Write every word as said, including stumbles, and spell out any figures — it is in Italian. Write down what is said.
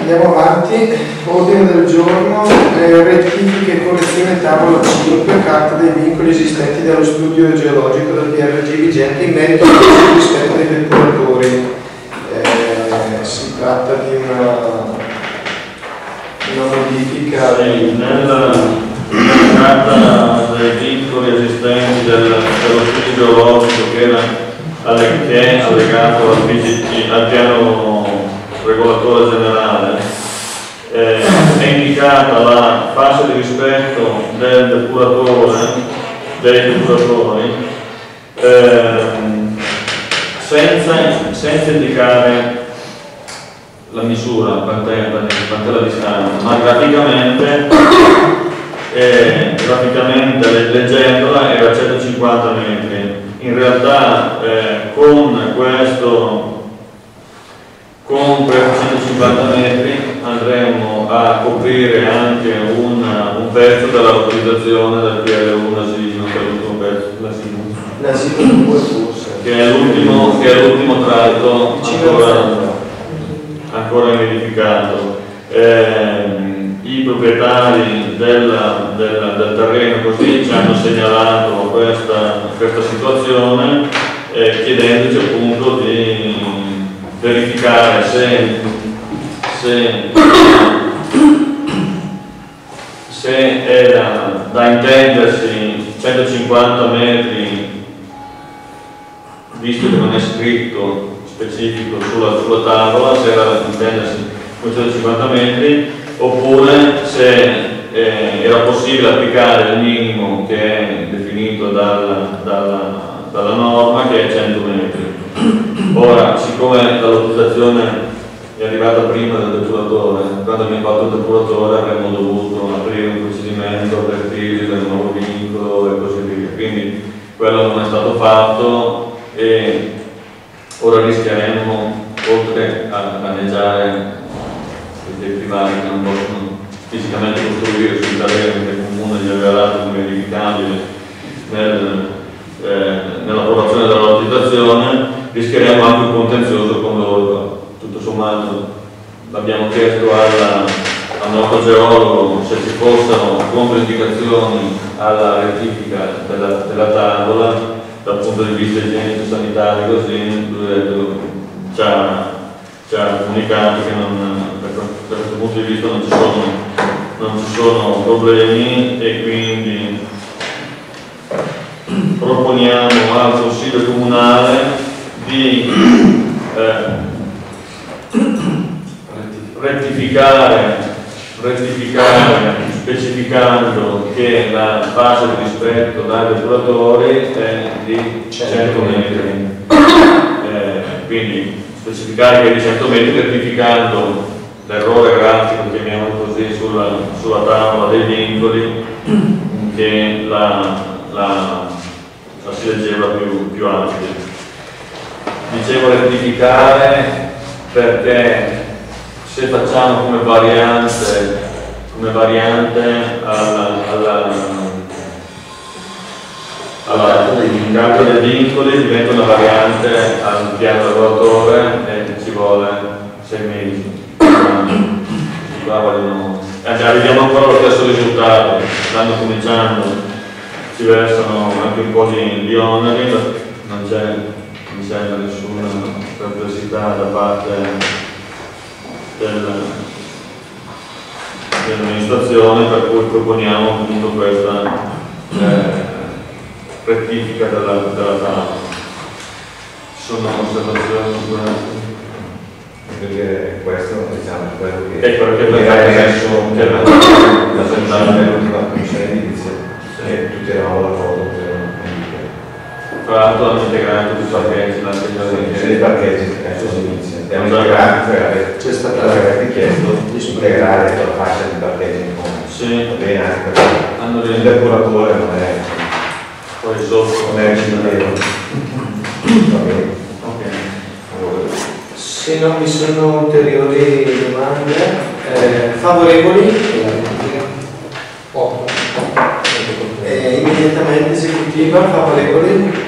Andiamo avanti, ordine del giorno, eh, rettifiche e correzione tavola cinque, carta dei vincoli esistenti dallo studio geologico del P R G vigente in merito al rispetto dei depuratori. Eh, si tratta di una, una modifica. Sì, nella carta dei vincoli esistenti del, dello studio geologico che era alle, allegato al, P G, al piano regolatore generale, eh, è indicata la fase di rispetto del depuratore, dei depuratori, eh, senza, senza indicare la misura per terra, per la distanza, ma praticamente, eh, praticamente leggendola era centocinquanta metri. In realtà eh, con questo con centocinquanta metri andremo a coprire anche una, un pezzo dell'autorizzazione del P L uno asilo, che è l'ultimo tratto ancora, ancora verificato. Eh, i proprietari della, della, del terreno così ci hanno segnalato questa, questa situazione, eh, chiedendoci appunto di verificare se, se, se è da, da intendersi centocinquanta metri, visto che non è scritto specifico sulla, sulla tavola, se era da intendersi con centocinquanta metri, oppure se eh, era possibile applicare il minimo che è definito dalla, dalla, dalla norma, che è cento metri. Ora, siccome la localizzazione è arrivata prima del depuratore, quando abbiamo fatto il depuratore avremmo dovuto aprire un procedimento per figli del nuovo vincolo e così via, quindi quello non è stato fatto e ora rischieremo, oltre a danneggiare dei privati che non possono fisicamente costruire sul terreno che il comune gli aveva dato come verificabile nel, eh, nell'approvazione della localizzazione, rischieremo anche un contenzioso con loro. Tutto sommato l'abbiamo chiesto alla, al nostro geologo se ci fossero controindicazioni alla rettifica della, della tavola dal punto di vista igienico-sanitario, così ci ha, ci ha comunicato che non, per, per questo punto di vista non ci sono, non ci sono problemi, e quindi proponiamo al Consiglio Comunale di eh, rettificare, rettificare specificando che la fase di rispetto dai depuratori è di cento metri, eh, quindi specificare che è di cento metri, rettificando l'errore grafico, chiamiamolo così, sulla, sulla tavola dei vincoli, che la, la, la si leggeva più, più ampia. Dicevo rettificare perché se facciamo come variante, come variante alla, alla, alla carta dei vincoli diventa una variante al piano regolatore e ci vuole sei mesi. Arriviamo ancora allo stesso risultato, stanno cominciando, ci versano anche un po' di, di oneri, non c'è. Non c'è nessuna perplessità da parte del, dell'amministrazione, per cui proponiamo appunto questa eh, rettifica della, della tavola. Ci sono osservazioni su questo? Perché questo diciamo, è quello che è quello che è adesso la settimana dell'ultima commissione edilizia, e tutelavo la foto. Tra l'altro hanno integrato tutti i parcheggi, la segnalazione dei parcheggi che hanno integrato, c'è stato richiesto di superare la fascia di parcheggi in fondo. Sì, bene, anche il depuratore non è poi sotto, non è cittadino. Se non vi sono ulteriori domande, eh, favorevoli, poco. Eh, immediatamente esecutiva, favorevoli.